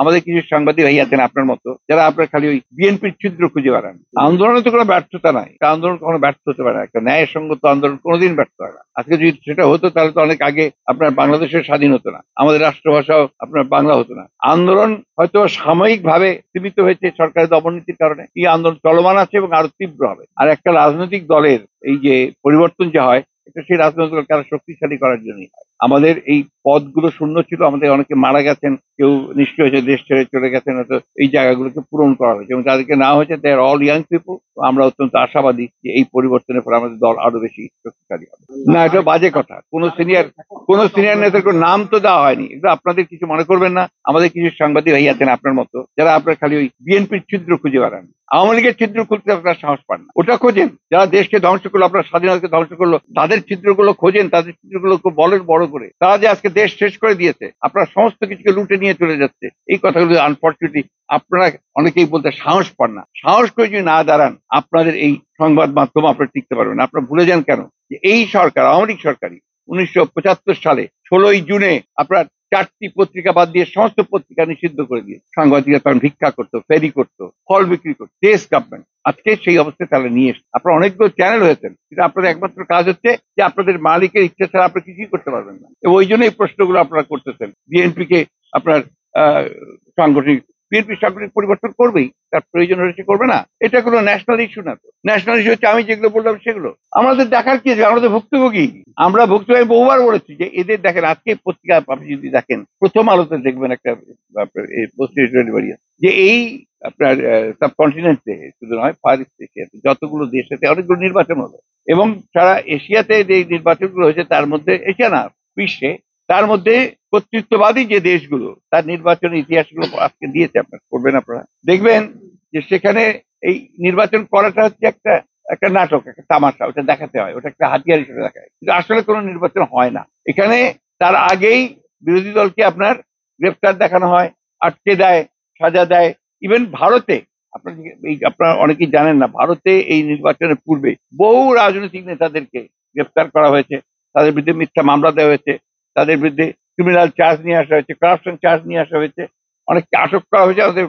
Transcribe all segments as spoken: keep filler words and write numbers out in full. আমাদের কিছু সাংবাদিক ভাই আছেন আপনার মতো, যারা আপনার খালি ওই বিএনপির ছিদ্র খুঁজে বেড়ান। আন্দোলনে তো কোনো ব্যর্থতা নাই, আন্দোলন কখনো ব্যর্থ হতে পারে না, একটা ন্যায় সঙ্গত আন্দোলন কোনোদিন ব্যর্থ হয় না। আজকে যদি সেটা হতো তাহলে তো অনেক আগে আপনার বাংলাদেশের স্বাধীন হতো না, আমাদের রাষ্ট্রভাষাও আপনার বাংলা হতো না। আন্দোলন হয়তো সাময়িক ভাবে সীমিত হয়েছে সরকারের অবনীতির কারণে, এই আন্দোলন চলমান আছে এবং আরো তীব্র হবে। আর একটা রাজনৈতিক দলের এই যে পরিবর্তন যে হয়, এটা সেই রাজনৈতিক দলকে আরো শক্তিশালী করার জন্যই হয়। আমাদের এই পদগুলো শূন্য ছিল, আমাদের অনেকে মারা গেছেন, কেউ নিশ্চয় হয়েছে, দেশ ছেড়ে চলে গেছেন, হয়তো এই জায়গাগুলোকে পূরণ করা হয়েছে এবং তাদেরকে নেওয়া হয়েছে। They are all young people. আমরা অত্যন্ত আশাবাদী যে এই পরিবর্তনের ফলে আমাদের দল আরো বেশি শক্তিশালী হবে। না, এটা বাজে কথা, কোনো সিনিয়র কোনো সিনিয়র নেতার কোনো নাম তো দেওয়া হয়নি, কিন্তু আপনাদের কিছু মনে করবেন না, আমাদের কিছু সাংবাদিক ভাই আছেন আপনার মতো, যারা আপনার খালি ওই বিএনপির ছিদ্র খুঁজে বেড়ান। আওয়ামী লীগের ছিদ্র খুঁজতে আপনার সাহস পান না, ওটা খোঁজেন। যারা দেশকে ধ্বংস করলো, আপনার স্বাধীনতাকে ধ্বংস করলো, তাদের ছিদ্রগুলো খোঁজেন, তাদের ছিদ্রগুলো বলেন বড় করে। তারা যে আজকে দেশ শেষ করে দিয়েছে, আপনার সমস্ত কিছুকে লুটে নিয়ে চলে যাচ্ছে, এই কথাগুলো আনফর্চুনেটলি আপনারা অনেকেই বলতে সাহস পান না। সাহস করে যদি না দাঁড়ান, আপনাদের এই সংবাদ মাধ্যম আপনারা টিকতে পারবেন। আপনারা ভুলে যান কেন যে এই সরকার, আওয়ামী লীগ সরকারই উনিশশো পঁচাত্তর সালে ষোলোই জুনে আপনার চারটি পত্রিকা বাদ দিয়ে সমস্ত পত্রিকা নিষিদ্ধ করে দিয়ে সাংবাদিকরা তখন ভিক্ষা করতো, ফেরি করতো, ফল বিক্রি করতো। দেশ গভর্নমেন্ট আজকে সেই অবস্থায় তারা নিয়ে এসছে। আপনারা অনেকগুলো চ্যানেল হয়েছেন, কিন্তু আপনাদের একমাত্র কাজ হচ্ছে যে আপনাদের মালিকের ইচ্ছা ছাড়া আপনারা কিছুই করতে পারবেন না। এবং ওই জন্য এই প্রশ্নগুলো আপনারা করতেছেন। বিএনপিকে আপনার আহ সাংগঠনিক বিএনপি সাংগঠনিক পরিবর্তন করবেই, তার প্রয়োজন হয়েছে, করবে না। এটা কোনো ন্যাশনাল ইস্যু না, তো ন্যাশনাল ইস্যু হচ্ছে আমি যেগুলো বললাম সেগুলো। আমাদের দেখার কি আছে? আমরা তো ভুক্তভোগী, আমরা ভুক্তভোগী। বহুবার বলেছি যে এদের দেখেন, আজকে পত্রিকা আপনি যদি দেখেন, প্রথম আলোতে দেখবেন একটা ডেলিভারি যে এই আপনার সাবকন্টিনেন্টে শুধু নয়, ফার ইস্ট এশিয়াতে যতগুলো দেশ আছে অনেকগুলো নির্বাচন হলো, এবং সারা এশিয়াতে যে নির্বাচনগুলো হয়েছে তার মধ্যে, এশিয়া না বিশ্বে, তার মধ্যে কর্তৃত্ববাদী যে দেশগুলো তার নির্বাচনের ইতিহাসগুলো আজকে দিয়েছে। আপনারা করবেন, আপনারা দেখবেন যে সেখানে এই নির্বাচন করাটা হচ্ছে একটা একটা নাটক, একটা তামাশা, ওটা দেখাতে হয়, ওটা একটা হাতিয়ার হিসেবে দেখা হয়, কিন্তু আসলে কোনো নির্বাচন হয় না। এখানে তার আগেই বিরোধী দলকে আপনার গ্রেফতার দেখানো হয়, আটকে দেয়, সাজা দেয়। ইভেন ভারতে আপনার এই আপনারা অনেকেই জানেন না, ভারতে এই নির্বাচনের পূর্বে বহু রাজনৈতিক নেতাদেরকে গ্রেফতার করা হয়েছে, তাদের বিরুদ্ধে মিথ্যা মামলা দেওয়া হয়েছে, তাদের বিরুদ্ধে ক্রিমিনাল চার্জ নিয়ে আসা হয়েছে, করাপশন চার্জ নিয়ে আসা হয়েছে, অনেককে আটক করা হয়েছে, আমাদের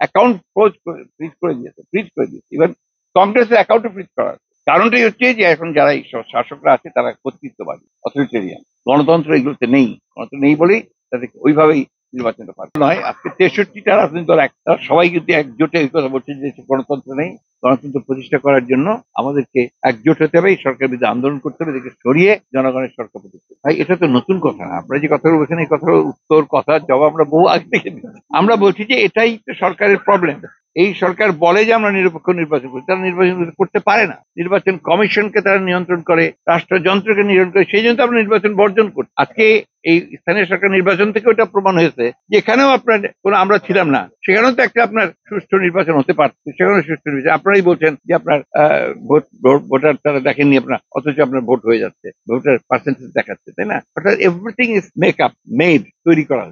অ্যাকাউন্ট ফ্রোজ করে ফ্রিজ করে দিয়েছে ফ্রিজ করে দিয়েছে ইভেন কংগ্রেসের অ্যাকাউন্টও ফ্রিজ করা হয়েছে। কারণটাই হচ্ছে যে এখন যারা এই শাসকরা আছে তারা কর্তৃত্ববাদী, অথরিটেরিয়ান, গণতন্ত্র এগুলোতে নেই। গণতন্ত্র নেই বলেই তাদেরকে ওইভাবেই নির্বাচনটা পারে নয়। আজকে তেষট্টিটা রাজনৈতিক দল একটা সবাই কিন্তু একজোটে এই কথা বলছে যে গণতন্ত্র নেই। গণতন্ত্র প্রতিষ্ঠা করার জন্য আমাদেরকে একজোট হতে হবে, এই সরকারের বিরুদ্ধে আন্দোলন করতে হবে, এদেরকে সরিয়ে জনগণের সরকার প্রতিষ্ঠা। ভাই, এটা তো নতুন কথা না। আপনারা যে কথাগুলো বলছেন এই কথার উত্তর, কথার জবাব আমরা বহু আগে থেকে দিচ্ছি। আমরা বলছি যে এটাই তো সরকারের প্রবলেম। এই সরকার বলে যে আমরা নিরপেক্ষ নির্বাচন করি, তারা নির্বাচন করতে পারে না। নির্বাচন কমিশনকে তারা নিয়ন্ত্রণ করে, রাষ্ট্রযন্ত্রকে নিয়ন্ত্রণ করে, সেই জন্য আমরা নির্বাচন বর্জন করি। আজকে এই স্থানীয় সরকার নির্বাচন থেকে ওটা প্রমাণ হয়েছে। যেখানেও আপনার কোনো আমরা ছিলাম না, সেখানেও তো একটা আপনার সুষ্ঠু নির্বাচন হতে পারতো, সেখানেও সুষ্ঠু নির্বাচন। আপনারাই বলছেন যে আপনার ভোট ভোটার তারা দেখেননি আপনার, অথচ আপনার ভোট হয়ে যাচ্ছে, ভোটার পার্সেন্টেজ দেখাচ্ছে, তাই না? অর্থাৎ everything is make up made তৈরি করা।